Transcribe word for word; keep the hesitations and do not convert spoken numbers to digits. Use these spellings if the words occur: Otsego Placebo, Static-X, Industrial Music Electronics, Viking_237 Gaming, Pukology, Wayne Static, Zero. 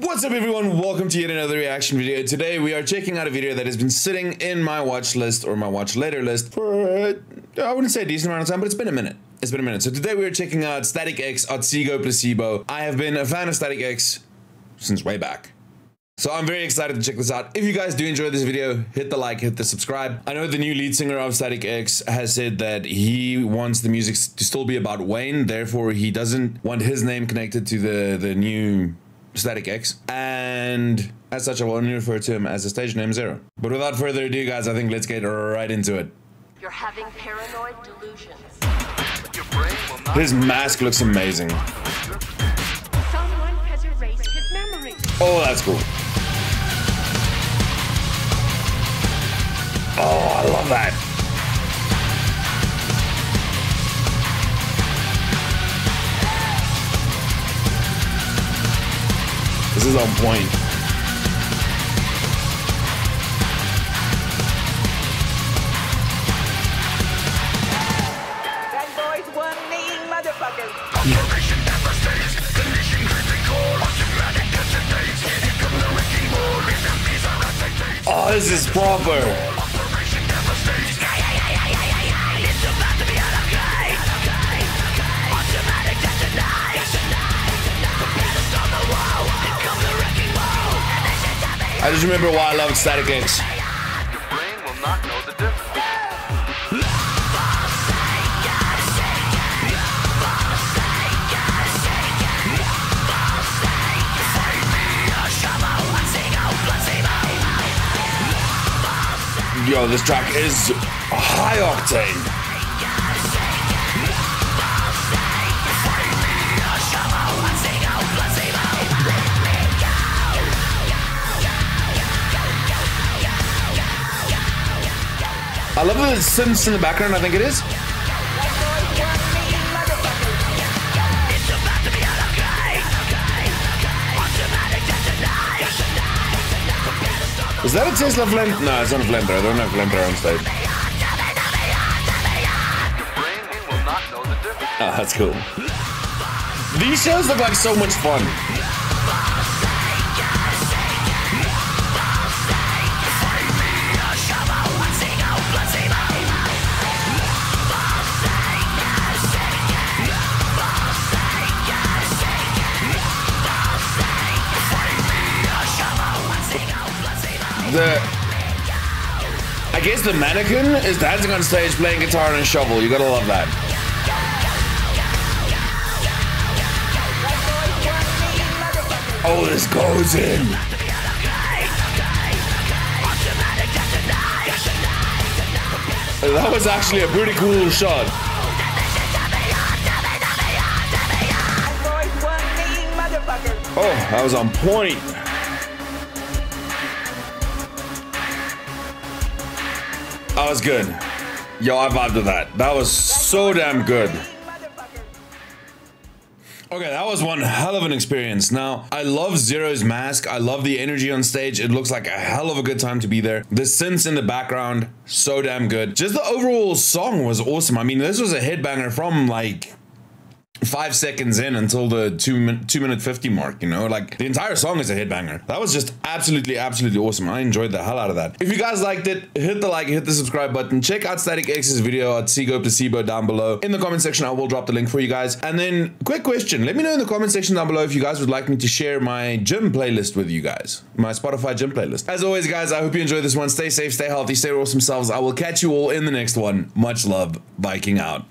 What's up everyone, welcome to yet another reaction video. Today we are checking out a video that has been sitting in my watch list or my watch later list for, I wouldn't say a decent amount of time, but it's been a minute. It's been a minute. So today we are checking out Static X, Otsego Placebo. I have been a fan of Static X since way back. So I'm very excited to check this out. If you guys do enjoy this video, hit the like, hit the subscribe. I know the new lead singer of Static X has said that he wants the music to still be about Wayne. Therefore, he doesn't want his name connected to the, the new Static X. And as such, I will only refer to him as the stage name Zero. But without further ado, guys, I think let's get right into it. You're having paranoid delusions. Your brain will not. His mask looks amazing. Someone has erased his memory. Oh, that's cool. Oh, I love that. This is on point. That boy's one mean motherfucker. Operation never stays. Condition critical. Automatic dissipates. Here comes the wrecking ball. These are activated. Oh, this is proper. I just remember why I loved Static X. Your brain will not know the difference. Yo, this track is high octane. I love the synths in the background, I think it is. Is that a Tesla flame? No, it's not a flamethrower. They're not a flamethrower on stage. Oh, that's cool. These shows look like so much fun. The, I guess the mannequin is dancing on stage, playing guitar and a shovel. You gotta love that. Oh, this goes in. That was actually a pretty cool shot. Oh, that was on point. That was good. Yo, I vibed with that. That was so damn good. Okay, that was one hell of an experience. Now, I love Zero's mask. I love the energy on stage. It looks like a hell of a good time to be there. The synths in the background, so damn good. Just the overall song was awesome. I mean, this was a headbanger from like five seconds in until the two min two minute fifty mark, you know, like the entire song is a headbanger. That was just absolutely, absolutely awesome. I enjoyed the hell out of that. If you guys liked it, hit the like, hit the subscribe button. Check out Static X's video at Otsego Placebo down below. In the comment section, I will drop the link for you guys. And then quick question, let me know in the comment section down below if you guys would like me to share my gym playlist with you guys, my Spotify gym playlist. As always, guys, I hope you enjoyed this one. Stay safe, stay healthy, stay awesome selves. I will catch you all in the next one. Much love, Viking out.